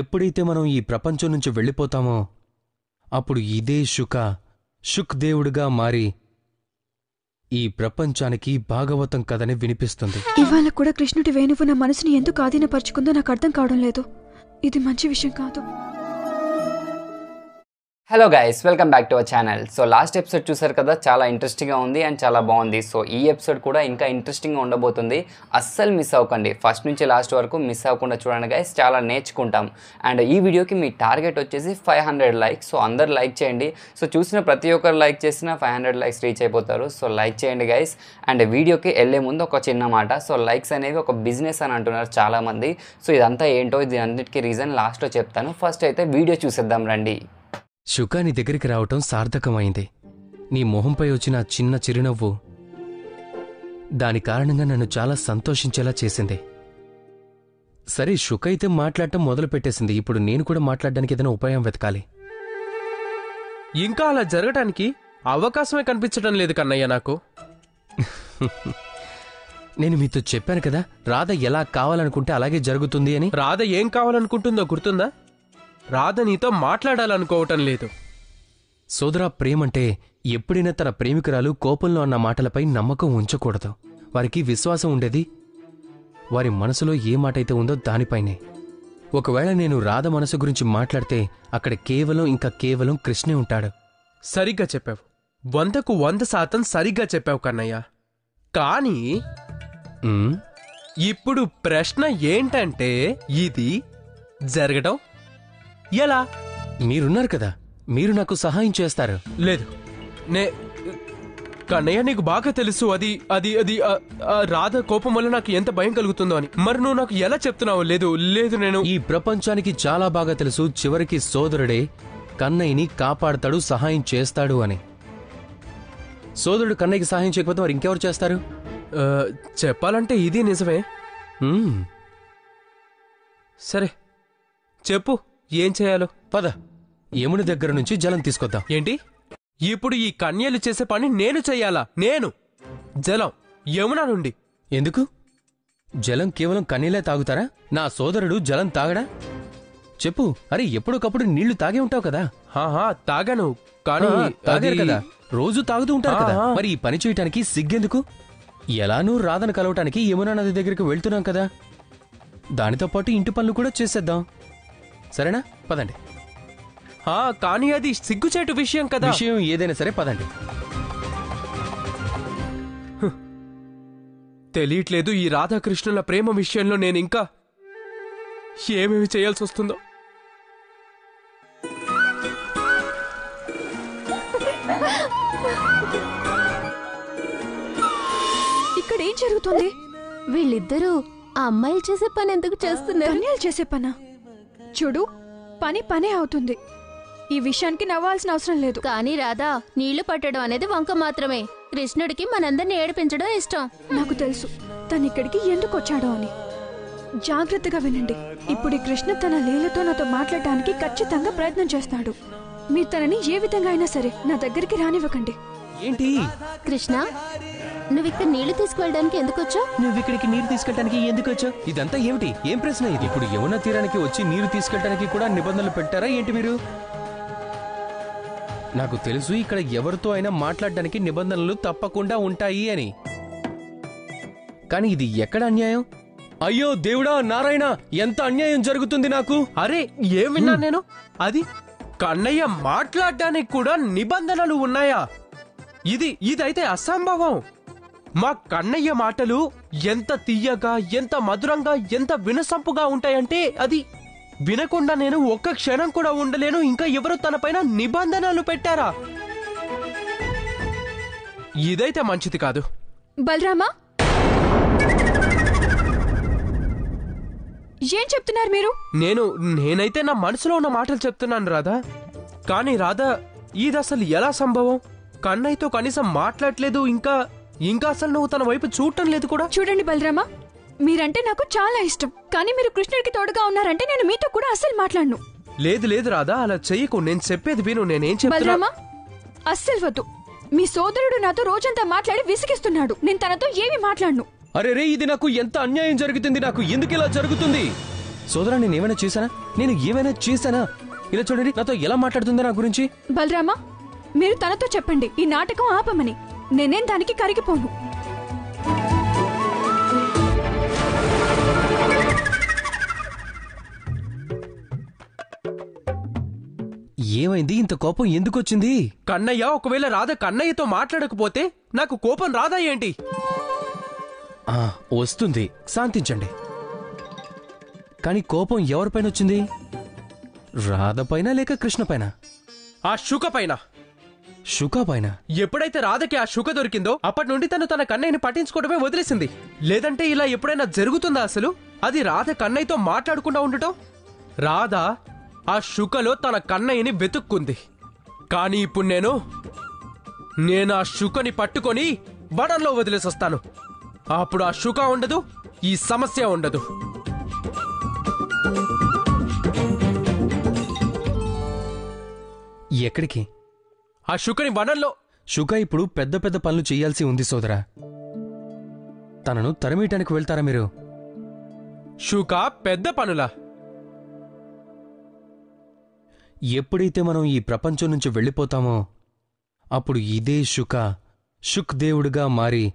ఎప్పుడైతే మనం ఈ ప్రపంచం నుంచి వెళ్ళిపోతామో అప్పుడు ఇదే శుక్ దేవుడుగా మారి ఈ ప్రపంచానికి భాగవతం కథని వినిపిస్తుంది. ఇవాళ కూడా కృష్ణుడి వేణువు నా మనసుని ఎందుకు ఆధీనపరుచుకుందో నాకు అర్థం కావడం లేదు. ఇది మంచి విషయం కాదు. Hello guys, welcome back to our channel. So last episode చూసారు కదా, చాలా ఇంట్రెస్టింగ్గా ఉంది అండ్ చాలా బాగుంది. సో ఈ ఎపిసోడ్ కూడా ఇంకా ఇంట్రెస్టింగ్గా ఉండబోతుంది, అస్సలు మిస్ అవ్వకండి. ఫస్ట్ నుంచి లాస్ట్ వరకు మిస్ అవ్వకుండా చూడండి గైస్, చాలా నేర్చుకుంటాం. అండ్ ఈ వీడియోకి మీ టార్గెట్ వచ్చేసి 500 లైక్స్. సో అందరు లైక్ చేయండి. సో చూసిన ప్రతి ఒక్కరు లైక్ చేసిన 500 లైక్స్ రీచ్ అయిపోతారు. సో లైక్ చేయండి గైస్. అండ్ వీడియోకి వెళ్ళే ముందు ఒక చిన్న మాట. సో లైక్స్ అనేవి ఒక బిజినెస్ అని అంటున్నారు చాలామంది. సో ఇదంతా ఏంటో, ఇది అన్నిటికీ రీజన్ లాస్ట్లో చెప్తాను. ఫస్ట్ అయితే వీడియో చూసేద్దాం రండి. శుకా నీ దగ్గరికి రావటం సార్థకమైంది. నీ మొహంపై వచ్చిన చిన్న చిరునవ్వు దాని కారణంగా నన్ను చాలా సంతోషించేలా చేసింది. సరే, శుక అయితే మాట్లాడటం మొదలుపెట్టేసింది. ఇప్పుడు నేను కూడా మాట్లాడడానికి ఏదైనా ఉపాయం వెతకాలి. ఇంకా అలా జరగటానికి అవకాశమే కనిపించడం లేదు కన్నయ్య. నాకు నేను మీతో చెప్పాను కదా, రాధ ఎలా కావాలనుకుంటే అలాగే జరుగుతుంది అని. రాధ ఏం కావాలనుకుంటుందో గుర్తుందా? రాధ నీతో మాట్లాడాలనుకోవటం లేదు. సోదరా, ప్రేమంటే ఎప్పుడైనా తన ప్రేమికురాలు కోపంలో అన్న మాటలపై నమ్మకం ఉంచకూడదు. వారికి విశ్వాసం ఉండేది వారి మనసులో ఏ మాటైతే ఉందో దానిపైనే. ఒకవేళ నేను రాధ మనసు గురించి మాట్లాడితే అక్కడ కేవలం కృష్ణే ఉంటాడు. సరిగ్గా చెప్పావు, 100% సరిగ్గా చెప్పావు కన్నయ్య. కానీ ఇప్పుడు ప్రశ్న ఏంటంటే, ఇది జరగడం ఎలా? మీరున్నారు కదా, మీరు నాకు సహాయం చేస్తారు. లేదు కన్నయ్య, నీకు బాగా తెలుసు అది అది అది రాధ కోపం వల్ల నాకు ఎంత భయం కలుగుతుందో అని. మరి నువ్వు నాకు ఎలా చెప్తున్నావు? లేదు లేదు, నేను ఈ ప్రపంచానికి చాలా బాగా తెలుసు, చివరికి సోదరుడే కన్నయ్యని కాపాడతాడు, సహాయం చేస్తాడు అని. సోదరుడు కన్నయ్యకి సహాయం చేయకపోతే మరి ఇంకెవరు చేస్తారు? చెప్పాలంటే ఇది నిజమే. సరే చెప్పు, ఏం చేయాలో? పద, యముని దగ్గర నుంచి జలం తీసుకొద్దాం. ఏంటి? ఇప్పుడు ఈ కన్యలు చేసే పని నేను చెయ్యాలా? నేను జలం యమున నుండి ఎందుకు? జలం కేవలం కన్యలే తాగుతారా? నా సోదరుడు జలం తాగడా? చెప్పు. అరే, ఎప్పుడొకప్పుడు నీళ్లు తాగే ఉంటావు కదా. హాహా, తాగాను. కానీ తాగారు కదా, రోజు తాగుతూ ఉంటారు కదా. మరి ఈ పని చేయటానికి సిగ్గెందుకు? ఎలానూ రాధను కలవటానికి యమునా నది దగ్గరికి వెళ్తున్నాం కదా, దానితో పాటు ఇంటి పనులు కూడా చేసేద్దాం. సరేనా? పదండి. కానీ అది సిగ్గుచేటు విషయం కదా. విషయం ఏదైనా సరే పదండి. తెలియట్లేదు ఈ రాధాకృష్ణుల ప్రేమ విషయంలో నేను ఇంకా ఏమేమి చేయాల్సి వస్తుందో. ఇక్కడ ఏం జరుగుతుంది? వీళ్ళిద్దరూ ఆ అమ్మాయిలు చేసే పని ఎందుకు చేస్తున్నారు? అమ్మాయిలు చేసే పనా? చూడు, పనే అవుతుంది. ఈ విషయానికి నవ్వాల్సిన అవసరం లేదు. కానీ రాధా, నీళ్లు పట్టడం అనేది వంక మాత్రమే. కృష్ణుడికి మనందరినీ ఏడిపించడం ఇష్టం. నాకు తెలుసు తను ఇక్కడికి ఎందుకు వచ్చాడో అని. జాగ్రత్తగా వినండి. ఇప్పుడు ఈ కృష్ణ తన లీలతో నాతో మాట్లాడడానికి ఖచ్చితంగా ప్రయత్నం చేస్తాడు. మీరు తనని ఏ విధంగా అయినా సరే నా దగ్గరికి రానివ్వకండి. ఏంటి కృష్ణ, నువ్వు ఇక్కడ నీళ్లు తీసుకెళ్ళడానికి ఎందుకు వచ్చావు? నువ్వు ఇక్కడికి నీరు తీసుకెళ్ళడానికి ఎందుకు వచ్చావు? ఇదంతా ఏమిటి? ఏం ప్రశ్న ఇది? ఇప్పుడు యమునా తీరానికి వచ్చి నీరు తీసుకెళ్ళడానికి కూడా నిబంధనలు పెట్టారా ఏంటి మీరు? నాకు తెలుసు ఇక్కడ ఎవరితో అయినా మాట్లాడడానికి నిబంధనలు తప్పకుండా ఉంటాయి అని. కానీ ఇది ఎక్కడ అన్యాయం? అయ్యో దేవుడా, నారాయణ, ఎంత అన్యాయం జరుగుతుంది నాకు. అరే, ఏం విన్నా నేను? అది కన్నయ్య మాట్లాడడానికి కూడా నిబంధనలు ఉన్నాయా? ఇదైతే అసంభవం. మా కన్నయ్య మాటలు ఎంత తీయగా, ఎంత మధురంగా, ఎంత వినసంపుగా ఉంటాయంటే అది వినకుండా నేను ఒక్క క్షణం కూడా ఉండలేను. ఇంకా ఎవరు తనపైన నిబంధనలు పెట్టారా? ఇదైతే మంచిది కాదు. బలరామా, ఏం చెప్తున్నారు మీరు? నేనైతే నా మనసులో ఉన్న మాటలు చెప్తున్నాను రాధా. కానీ రాధా, ఇది అసలు ఎలా సంభవం? కన్నయ్యతో కనీసం మాట్లాడలేదు. ఇంకా అసలు నువ్వు తన వైపు చూడటం లేదు కూడా. చూడండి బలరామా, మీరంటే నాకు చాలా ఇష్టం. కానీ మీరు కృష్ణుడికి తోడుగా ఉన్నారంటే నేను మీతో కూడా అస్సలు మాట్లాడను. లేదు లేదు రాధా, అలా చెయ్యకు. నేను చెప్పేది విను. నేనేం చెప్పాను? బలరామా, అస్సలు వద్దు. మీ సోదరుడు నాతో రోజంతా మాట్లాడి విసిగిస్తున్నాడు. నేను తనతో ఏమీ మాట్లాడను. అరే రే, ఇది నాకు ఎంత అన్యాయం జరుగుతుంది. నాకు ఎందుకు ఇలా జరుగుతుంది? సోదరా, నేనేమైనా చేశానా? నేను ఏమైనా చేశానా? ఇలా చూడండి నాతో ఎలా మాట్లాడుతుందో నా గురించి. బలరామా మీరు తనతో చెప్పండి ఈ నాటకం ఆపమని, నేనేం దానికి కరిగిపోను. ఏమైంది? ఇంత కోపం ఎందుకు వచ్చింది? కన్నయ్య ఒకవేళ రాధ కన్నయ్యతో మాట్లాడకపోతే నాకు కోపం రాదా ఏంటి? వస్తుంది, శాంతించండి. కానీ కోపం ఎవరిపైన వచ్చింది? రాధ పైన లేక కృష్ణ పైన? ఆ శుక పైన. శుక పైన? ఎప్పుడైతే రాధకి ఆ శుక దొరికిందో అప్పటి నుండి తను తన కన్నయ్యని పట్టించుకోవడమే వదిలేసింది. లేదంటే ఇలా ఎప్పుడైనా జరుగుతుందా అసలు? అది రాధ కన్నయ్యతో మాట్లాడకుండా ఉండటం. రాధ ఆ శుకలో తన కన్నయ్యని వెతుక్కుంది. కానీ ఇప్పుడు నేను ఆ శుకని పట్టుకొని వడంలో వదిలేసొస్తాను. అప్పుడు ఆ శుక ఉండదు, ఈ సమస్య ఉండదు. ఎక్కడికి? ఆ శుకని వనంలో. శుక ఇప్పుడు పెద్ద పెద్ద పనులు చేయాల్సి ఉంది సోదరా. తనను తరిమేయటానికి వెళ్తారా మీరు? శుక పెద్ద పనులా? ఎప్పుడైతే మనం ఈ ప్రపంచం నుంచి వెళ్ళిపోతామో అప్పుడు ఇదే శుక శుక్ దేవుడుగా మారి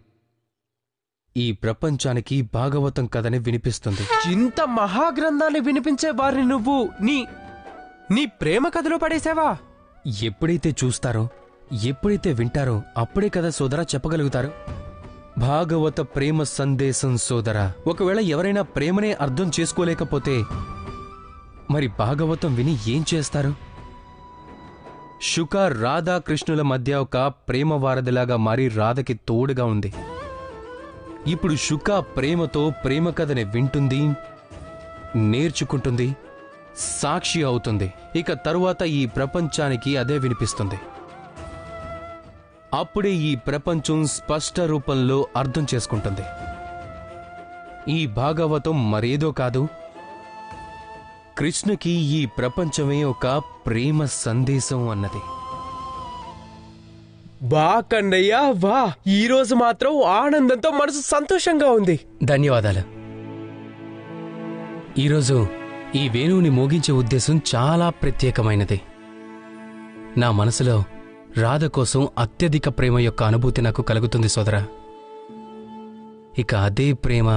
ఈ ప్రపంచానికి భాగవతం కథని వినిపిస్తుంది. ఇంత మహాగ్రంథాన్ని వినిపించే వారిని నువ్వు నీ ప్రేమ కథలో పడేసావా? ఎప్పుడైతే చూస్తారో ఎప్పుడైతే వింటారో అప్పుడే కదా సోదరా చెప్పగలుగుతారు భాగవత ప్రేమ సందేశం సోదరా. ఒకవేళ ఎవరైనా ప్రేమనే అర్థం చేసుకోలేకపోతే మరి భాగవతం విని ఏం చేస్తారు? శుక రాధా కృష్ణుల మధ్య ఒక ప్రేమ వారధిలాగా మారి రాధకి తోడుగా ఉంది. ఇప్పుడు శుక ప్రేమతో ప్రేమ కథని వింటుంది, నేర్చుకుంటుంది, సాక్షి అవుతుంది. ఇక తరువాత ఈ ప్రపంచానికి అదే వినిపిస్తుంది. అప్పుడే ఈ ప్రపంచం స్పష్ట రూపంలో అర్థం చేసుకుంటుంది. ఈ భాగవతం మరేదో కాదు, కృష్ణకి ఈ ప్రపంచమే ఒక ప్రేమ సందేశం అన్నది. వా కన్నయ్య వా, ఈ రోజు మాత్రం ఆనందంతో మనసు సంతోషంగా ఉంది. ధన్యవాదాలు. ఈరోజు ఈ వేణువుని మోగించే ఉద్దేశం చాలా ప్రత్యేకమైనది. నా మనసులో రాధ కోసం అత్యధిక ప్రేమ యొక్క అనుభూతి నాకు కలుగుతుంది సోదరా. ఇక అదే ప్రేమ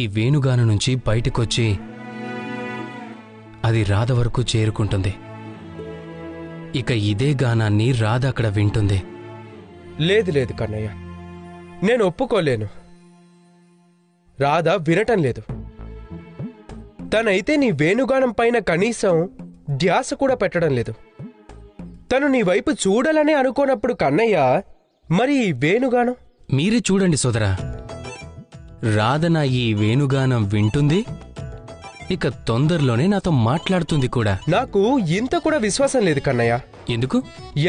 ఈ వేణుగాను నుంచి బయటకొచ్చి అది రాధ వరకు చేరుకుంటుంది. ఇక ఇదే గానాన్ని రాధ అక్కడ వింటుంది. లేదు లేదు కన్నయ్య, నేను ఒప్పుకోలేను. రాధ వినటం లేదు. తనైతే నీ వేణుగానం పైన కనీసం ధ్యాస కూడా పెట్టడం లేదు. తను నీ వైపు చూడాలని అనుకోనప్పుడు కన్నయ్య మరి ఈ వేణుగానం? మీరే చూడండి సోదరా, రాధ నా ఈ వేణుగానం వింటుంది, ఇక తొందరలోనే నాతో మాట్లాడుతుంది కూడా. నాకు ఇంత కూడా విశ్వాసం లేదు కన్నయ్య. ఎందుకు?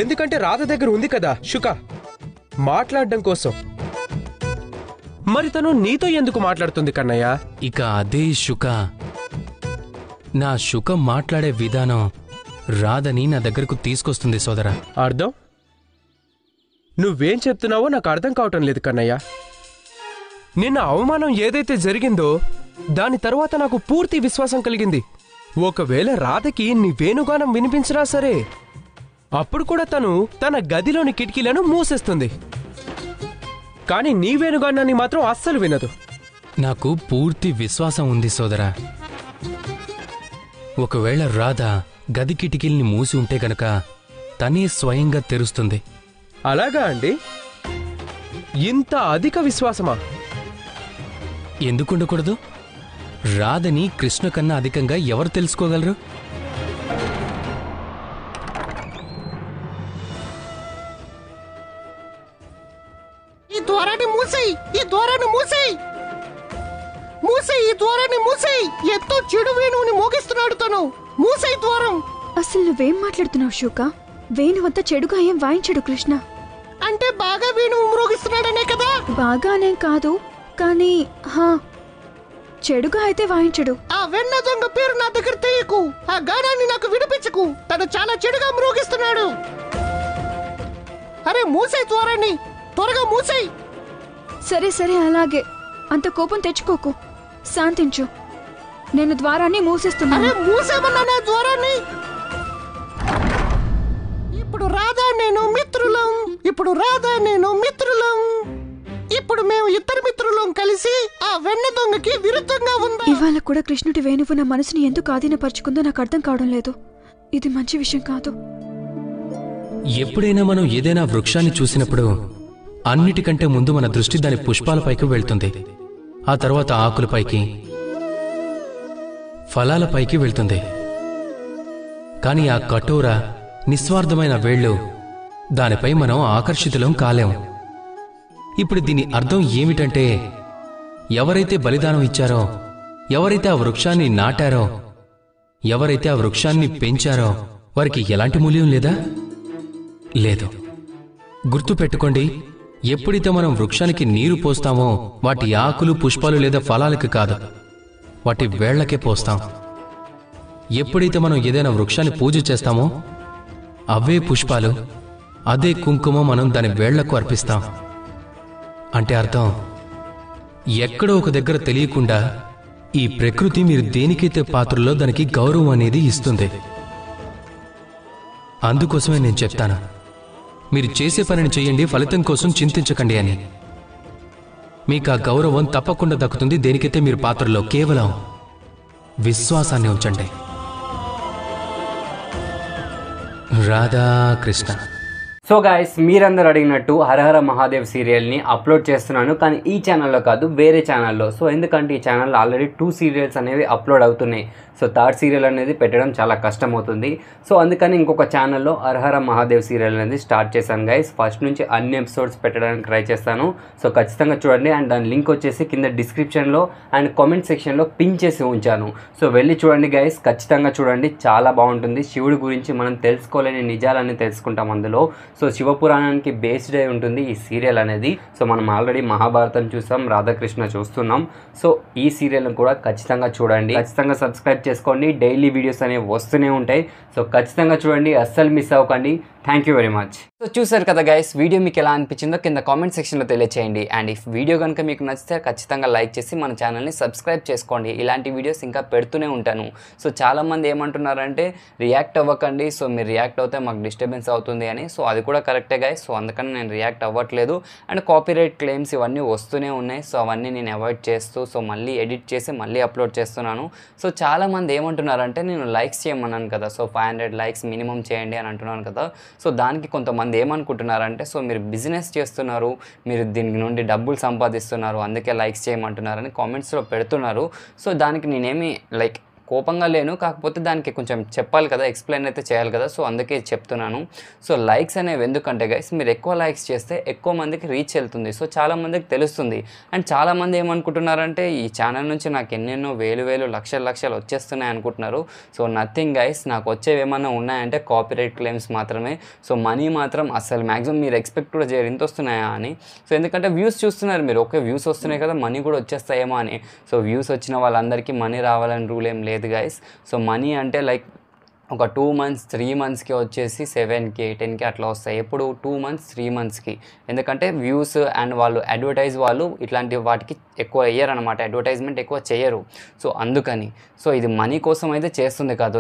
ఎందుకంటే రాధ దగ్గర ఉంది కదా శుక మాట్లాడడం కోసం, మరి తను నీతో ఎందుకు మాట్లాడుతుంది కన్నయ్య? ఇక అదే శుక, నా శుక మాట్లాడే విధానం రాధని నా దగ్గరకు తీసుకొస్తుంది సోదరా. అర్థం? నువ్వేం చెప్తున్నావో నాకు అర్థం కావటం లేదు కన్నయ్య. నిన్న అవమానం ఏదైతే జరిగిందో దాని తర్వాత నాకు పూర్తి విశ్వాసం కలిగింది. ఒకవేళ రాధకి నీ వేణుగానం వినిపించినా సరే అప్పుడు కూడా తను తన గదిలోని కిటికీలను మూసేస్తుంది. కానీ నీ వేణుగానాన్ని మాత్రం అస్సలు వినదు. నాకు పూర్తి విశ్వాసం ఉంది సోదరా. ఒకవేళ రాధ గది కిటికీల్ని మూసి ఉంటే గనక తనే స్వయంగా తెరుస్తుంది. అలాగా అండి? ఇంత అధిక విశ్వాసమా? ఎందుకుండకూడదు? రాధని కృష్ణ కన్నా అధికంగా ఎవరు తెలుసుకోగలరు? అసలు నువ్వేం మాట్లాడుతున్నావు శుక? వేణు వద్ద చెడుగా ఏం వాయించాడు కృష్ణ? అంటే బాగా వేణు మ్రోగిస్తున్నాడనే కదా? బాగానే కాదు కానీ చెడుగా అయితే వాయించడు. ఆ వెన్న దొంగ పేరు నా దగ్గర తీయకు, ఆ గానాన్ని నాకు విడిపించకు, తను చాలా చెడుగా మ్రోగిస్తున్నాడు. అరే మూసే ద్వారాన్ని, త్వరగా మూసే. సరే సరే అలాగే, అంత కోపం తెచ్చుకోకు, శాంతించు. నేను ద్వారాన్ని మూసేస్తున్నాను. మూసేమన్నానా ద్వారాన్ని? ఇప్పుడు రాధా నేను మిత్రులం, ఇప్పుడు మేము ఇద్దరు మిత్రులం కలిసి ఆ వెన్న దొంగకి విరుద్ధంగా ఉంది. ఇవాళ కూడా కృష్ణుడి వేణువు నా మనసుని ఎందుకు ఆధీనపరుచుకుందో నాకు అర్థం కావడం లేదు. ఇది మంచి విషయం కాదు. ఎప్పుడైనా మనం ఏదైనా వృక్షాన్ని చూసినప్పుడు అన్నిటికంటే ముందు మన దృష్టి దాని పుష్పాలపైకి వెళ్తుంది, ఆ తర్వాత ఆకులపైకి, ఫలాలపైకి వెళ్తుంది. కానీ ఆ కఠోర నిస్వార్థమైన వేళ్ళు దానిపై మనం ఆకర్షితులం కాలేం. ఇప్పుడు దీని అర్థం ఏమిటంటే, ఎవరైతే బలిదానం ఇచ్చారో, ఎవరైతే ఆ వృక్షాన్ని నాటారో, ఎవరైతే ఆ వృక్షాన్ని పెంచారో వారికి ఎలాంటి మూల్యం లేదా? లేదు. గుర్తుపెట్టుకోండి, ఎప్పుడైతే మనం వృక్షానికి నీరు పోస్తామో వాటి ఆకులు, పుష్పాలు లేదా ఫలాలకు కాదు, వాటి వేళ్లకే పోస్తాం. ఎప్పుడైతే మనం ఏదైనా వృక్షాన్ని పూజ చేస్తామో అవే పుష్పాలు, అదే కుంకుమ మనం దాని వేళ్లకు అర్పిస్తాం. అంటే అర్థం, ఎక్కడో ఒక దగ్గర తెలియకుండా ఈ ప్రకృతి మీరు దేనికైతే పాత్రలో దానికి గౌరవం అనేది ఇస్తుంది. అందుకోసమే నేను చెప్తాను, మీరు చేసే పనిని చేయండి, ఫలితం కోసం చింతించకండి అని. మీకు ఆ గౌరవం తప్పకుండా దక్కుతుంది. దేనికైతే మీరు పాత్రలో, కేవలం విశ్వాసాన్ని ఉంచండి. రాధాకృష్ణ. సో గాయస్, మీరందరూ అడిగినట్టు హర హర మహాదేవ్ సీరియల్ని అప్లోడ్ చేస్తున్నాను, కానీ ఈ ఛానల్లో కాదు, వేరే ఛానల్లో. సో ఎందుకంటే ఈ ఛానల్లో ఆల్రెడీ 2 సీరియల్స్ అనేవి అప్లోడ్ అవుతున్నాయి. సో 3rd సీరియల్ అనేది పెట్టడం చాలా కష్టం అవుతుంది. సో అందుకని ఇంకొక ఛానల్లో హర హర మహాదేవ్ సీరియల్ అనేది స్టార్ట్ చేశాను గైస్. ఫస్ట్ నుంచి అన్ని ఎపిసోడ్స్ పెట్టడానికి ట్రై చేస్తాను. సో ఖచ్చితంగా చూడండి. అండ్ దాని లింక్ వచ్చేసి కింద డిస్క్రిప్షన్లో అండ్ కామెంట్ సెక్షన్లో పిన్ చేసి ఉంచాను. సో వెళ్ళి చూడండి గైస్, ఖచ్చితంగా చూడండి, చాలా బాగుంటుంది. శివుడి గురించి మనం తెలుసుకోలేని నిజాలని తెలుసుకుంటాం అందులో. సో శివపురాణానికి బేస్డ్ అయి ఉంటుంది ఈ సీరియల్ అనేది. సో మనం ఆల్రెడీ మహాభారతం చూసాం, రాధాకృష్ణ చూస్తున్నాం. సో ఈ సీరియల్ని కూడా ఖచ్చితంగా చూడండి, ఖచ్చితంగా సబ్స్క్రైబ్ చేసుకోండి. డైలీ వీడియోస్ అనేవి వస్తూనే ఉంటాయి. సో ఖచ్చితంగా చూడండి, అస్సలు మిస్ అవ్వకండి. Thank you very much. So చూసారు కదా గైస్, వీడియో మీకు ఎలా అనిపించిందో కింద కామెంట్ సెక్షన్లో తెలియచేయండి. అండ్ ఈ వీడియో కనుక మీకు నచ్చితే ఖచ్చితంగా లైక్ చేసి మన ఛానల్ని సబ్స్క్రైబ్ చేసుకోండి. ఇలాంటి వీడియోస్ ఇంకా పెడుతూనే ఉంటాను. సో చాలామంది ఏమంటున్నారంటే రియాక్ట్ అవ్వకండి, సో మీరు రియాక్ట్ అవుతే మాకు డిస్టర్బెన్స్ అవుతుంది అని. సో అది కూడా కరెక్టే గైస్. సో అందుకని నేను రియాక్ట్ అవ్వట్లేదు. అండ్ కాపీరైట్ క్లెయిమ్స్ ఇవన్నీ వస్తూనే ఉన్నాయి. సో అవన్నీ నేను అవాయిడ్ చేస్తూ, సో మళ్ళీ ఎడిట్ చేసి మళ్ళీ అప్లోడ్ చేస్తున్నాను. సో చాలామంది ఏమంటున్నారంటే నేను లైక్స్ చేయమన్నాను కదా, సో 500 లైక్స్ మినిమం చేయండి అని అంటున్నాను కదా. సో దానికి కొంతమంది ఏమనుకుంటున్నారంటే, సో మీరు బిజినెస్ చేస్తున్నారు, మీరు దీని నుండి డబ్బులు సంపాదిస్తున్నారు, అందుకే లైక్స్ చేయమంటున్నారని కామెంట్స్లో పెడుతున్నారు. సో దానికి నేనేమి లైక్ కోపంగా లేను, కాకపోతే దానికి కొంచెం చెప్పాలి కదా, ఎక్స్ప్లెయిన్ అయితే చేయాలి కదా. సో అందుకే చెప్తున్నాను. సో లైక్స్ అనేవి ఎందుకంటే గైస్, మీరు ఎక్కువ లైక్స్ చేస్తే ఎక్కువ మందికి రీచ్ వెళ్తుంది. సో చాలామందికి తెలుస్తుంది. అండ్ చాలామంది ఏమనుకుంటున్నారంటే ఈ ఛానల్ నుంచి నాకు ఎన్నెన్నో వేలు లక్షలు వచ్చేస్తున్నాయి అనుకుంటున్నారు. సో నథింగ్ గైస్, నాకు వచ్చేవి ఏమన్నా ఉన్నాయంటే కాపీరైట్ క్లెయిమ్స్ మాత్రమే. సో మనీ మాత్రం అసలు మ్యాక్సిమం మీరు ఎక్స్పెక్ట్ కూడా చేయరు ఇంత వస్తున్నాయా అని. సో ఎందుకంటే వ్యూస్ చూస్తున్నారు మీరు, ఓకే వ్యూస్ వస్తున్నాయి కదా, మనీ కూడా వచ్చేస్తాయేమో అని. సో వ్యూస్ వచ్చిన వాళ్ళందరికీ మనీ రావాలని రూల్ ఏం లేదు గైస్. సో మనీ అంటే లైక్ ఒక 2 months 3 monthsకి వచ్చేసి 7K 10K అట్లా వస్తాయి. ఎప్పుడు 2 months 3 monthsకి, ఎందుకంటే వ్యూస్ అండ్ వాళ్ళు అడ్వర్టైజ్, వాళ్ళు ఇట్లాంటి వాటికి ఎక్కువ వేయరు అనమాట, అడ్వర్టైజ్మెంట్ ఎక్కువ చేయరు. సో అందుకని, సో ఇది మనీ కోసం అయితే చేస్తుంది కాదు.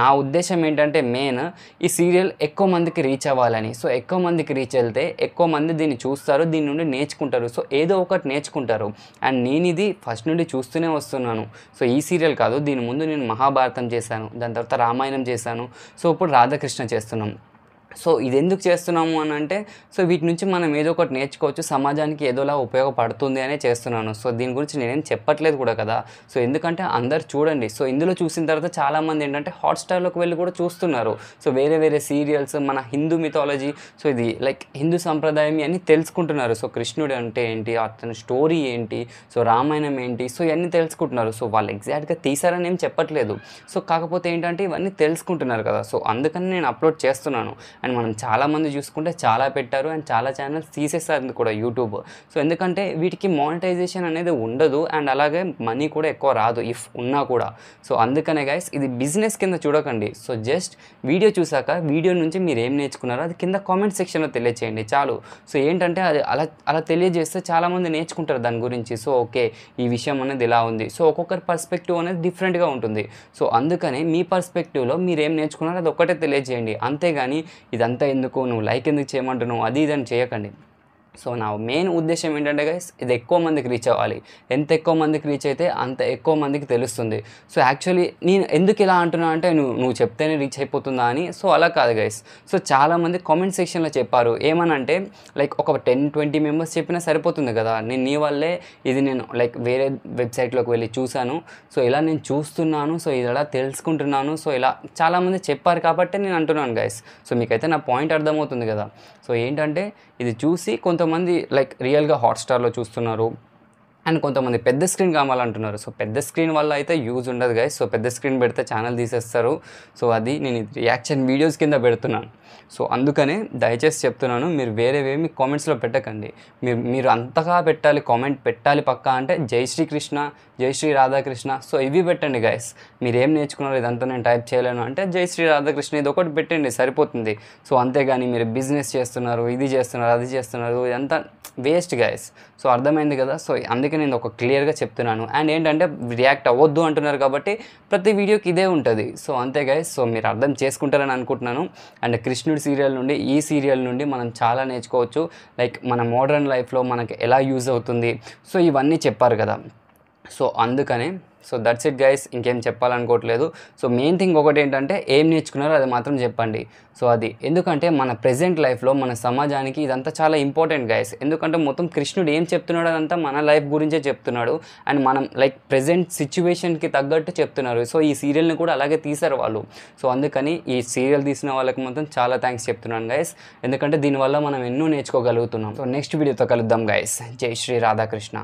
నా ఉద్దేశం ఏంటంటే మెయిన్ ఈ సీరియల్ ఎక్కువ మందికి రీచ్ అవ్వాలని. సో ఎక్కువ మందికి రీచ్ వెళ్తే ఎక్కువ మంది దీన్ని చూస్తారు, దీని నుండి నేర్చుకుంటారు. సో ఏదో ఒకటి నేర్చుకుంటారు. అండ్ నేను ఇది ఫస్ట్ నుండి చూస్తూనే వస్తున్నాను. సో ఈ సీరియల్ కాదు, దీని ముందు నేను మహాభారతం చేశాను, దాని తర్వాత రామాయణం చేశాను. సో ఇప్పుడు రాధాకృష్ణ చేస్తున్నాం. సో ఇది ఎందుకు చేస్తున్నాము అని అంటే, సో వీటి నుంచి మనం ఏదో ఒకటి నేర్చుకోవచ్చు, సమాజానికి ఏదోలా ఉపయోగపడుతుంది అనే చేస్తున్నాను. సో దీని గురించి నేనేం చెప్పట్లేదు కూడా కదా. సో ఎందుకంటే అందరు చూడండి. సో ఇందులో చూసిన తర్వాత చాలామంది ఏంటంటే హాట్స్టార్లోకి వెళ్ళి కూడా చూస్తున్నారు. సో వేరే వేరే సీరియల్స్, మన హిందూ మిథాలజీ, సో ఇది లైక్ హిందూ సంప్రదాయం అని తెలుసుకుంటున్నారు. సో కృష్ణుడు అంటే ఏంటి, అతని స్టోరీ ఏంటి, సో రామాయణం ఏంటి, సో ఇవన్నీ తెలుసుకుంటున్నారు. సో వాళ్ళు ఎగ్జాక్ట్గా తీశారని ఏం చెప్పట్లేదు. సో కాకపోతే ఏంటంటే ఇవన్నీ తెలుసుకుంటున్నారు కదా. సో అందుకని నేను అప్లోడ్ చేస్తున్నాను. అండ్ మనం చాలామంది చూసుకుంటే చాలా పెట్టారు అండ్ చాలా ఛానల్స్ తీసేస్తారు కూడా యూట్యూబ్. సో ఎందుకంటే వీటికి మానిటైజేషన్ అనేది ఉండదు అండ్ అలాగే మనీ కూడా ఎక్కువ రాదు ఇఫ్ ఉన్నా కూడా. సో అందుకనే గైస్ ఇది బిజినెస్ కింద చూడకండి. సో జస్ట్ వీడియో చూసాక వీడియో నుంచి మీరు ఏం నేర్చుకున్నారో అది కింద కామెంట్ సెక్షన్లో తెలియచేయండి చాలు. సో ఏంటంటే అది అలా అలా తెలియజేస్తే చాలామంది నేర్చుకుంటారు దాని గురించి. సో ఓకే ఈ విషయం అనేది ఇలా ఉంది. సో ఒక్కొక్కరి పర్స్పెక్టివ్ అనేది డిఫరెంట్గా ఉంటుంది. సో అందుకని మీ పర్స్పెక్టివ్లో మీరేం నేర్చుకున్నారో అది ఒక్కటే తెలియజేయండి, అంతేగాని ఇదంతా ఎందుకు నువ్వు లైక్ ఎందుకు చేయమంటున్నావు అది ఇదని చేయకండి. సో నా మెయిన్ ఉద్దేశం ఏంటంటే గైస్ ఇది ఎక్కువ మందికి రీచ్ అవ్వాలి, ఎంత ఎక్కువ మందికి రీచ్ అయితే అంత ఎక్కువ మందికి తెలుస్తుంది. సో యాక్చువల్లీ నేను ఎందుకు ఇలా అంటున్నా అంటే నువ్వు చెప్తేనే రీచ్ అయిపోతుందా అని, సో అలా కాదు గైస్. సో చాలామంది కామెంట్ సెక్షన్లో చెప్పారు ఏమనంటే లైక్ ఒక 10-20 మెంబర్స్ చెప్పినా సరిపోతుంది కదా, నేను నీ వల్లే ఇది నేను లైక్ వేరే వెబ్సైట్లోకి వెళ్ళి చూశాను, సో ఇలా నేను చూస్తున్నాను, సో ఇది ఇలా తెలుసుకుంటున్నాను, సో ఇలా చాలామంది చెప్పారు కాబట్టి నేను అంటున్నాను గైస్. సో మీకైతే నా పాయింట్ అర్థమవుతుంది కదా. సో ఏంటంటే ఇది చూసి కొంతమంది లైక్ రియల్గా హాట్స్టార్లో చూస్తున్నారు అండ్ కొంతమంది పెద్ద స్క్రీన్ కావాలంటున్నారు. సో పెద్ద స్క్రీన్ వల్ల అయితే యూజ్ ఉండదు గైస్. సో పెద్ద స్క్రీన్ పెడితే ఛానల్ తీసేస్తారు. సో అది నేను రియాక్షన్ వీడియోస్ కింద పెడుతున్నాను. సో అందుకనే దయచేసి చెప్తున్నాను మీరు వేరేవేమి కామెంట్స్లో పెట్టకండి. మీరు అంతగా పెట్టాలి కామెంట్ పెట్టాలి పక్కా అంటే జై శ్రీ కృష్ణ, జై శ్రీ రాధాకృష్ణ, సో ఇవి పెట్టండి గైస్. మీరు ఏం నేర్చుకున్నారు ఇదంతా నేను టైప్ చేయలేను అంటే జై శ్రీ రాధాకృష్ణ ఇది ఒకటి పెట్టండి సరిపోతుంది. సో అంతేగాని మీరు బిజినెస్ చేస్తున్నారు, ఇది చేస్తున్నారు, అది చేస్తున్నారు, ఇదంతా వేస్ట్ గైస్. సో అర్థమైంది కదా. సో అందుకే నేను ఒక క్లియర్గా చెప్తున్నాను. అండ్ ఏంటంటే రియాక్ట్ అవ్వద్దు అంటున్నారు కాబట్టి ప్రతి వీడియోకి ఇదే ఉంటుంది. సో అంతే గైస్. సో మీరు అర్థం చేసుకుంటారని అనుకుంటున్నాను. అండ్ కృష్ణుడి సీరియల్ నుండి ఈ సీరియల్ నుండి మనం చాలా నేర్చుకోవచ్చు, లైక్ మన మోడర్న్ లైఫ్లో మనకు ఎలా యూజ్ అవుతుంది. సో ఇవన్నీ చెప్పారు కదా. సో అందుకనే సో దట్స్ ఇట్ గైస్, ఇంకేం చెప్పాలనుకోవట్లేదు. సో మెయిన్ థింగ్ ఒకటి ఏంటంటే ఏం నేర్చుకున్నారో అది మాత్రం చెప్పండి. సో అది ఎందుకంటే మన ప్రెజెంట్ లైఫ్లో మన సమాజానికి ఇదంతా చాలా ఇంపార్టెంట్ గైస్. ఎందుకంటే మొత్తం కృష్ణుడు ఏం చెప్తున్నాడు అదంతా మన లైఫ్ గురించే చెప్తున్నాడు అండ్ మనం లైక్ ప్రెజెంట్ సిచ్యువేషన్కి తగ్గట్టు చెప్తున్నారు. సో ఈ సీరియల్ని కూడా అలాగే తీశారు వాళ్ళు. సో అందుకని ఈ సీరియల్ తీసిన వాళ్ళకి మొత్తం చాలా థ్యాంక్స్ చెప్తున్నాను గైస్, ఎందుకంటే దీనివల్ల మనం ఎన్నో నేర్చుకోగలుగుతున్నాం. సో నెక్స్ట్ వీడియోతో కలుద్దాం గైస్. జై శ్రీ రాధాకృష్ణ.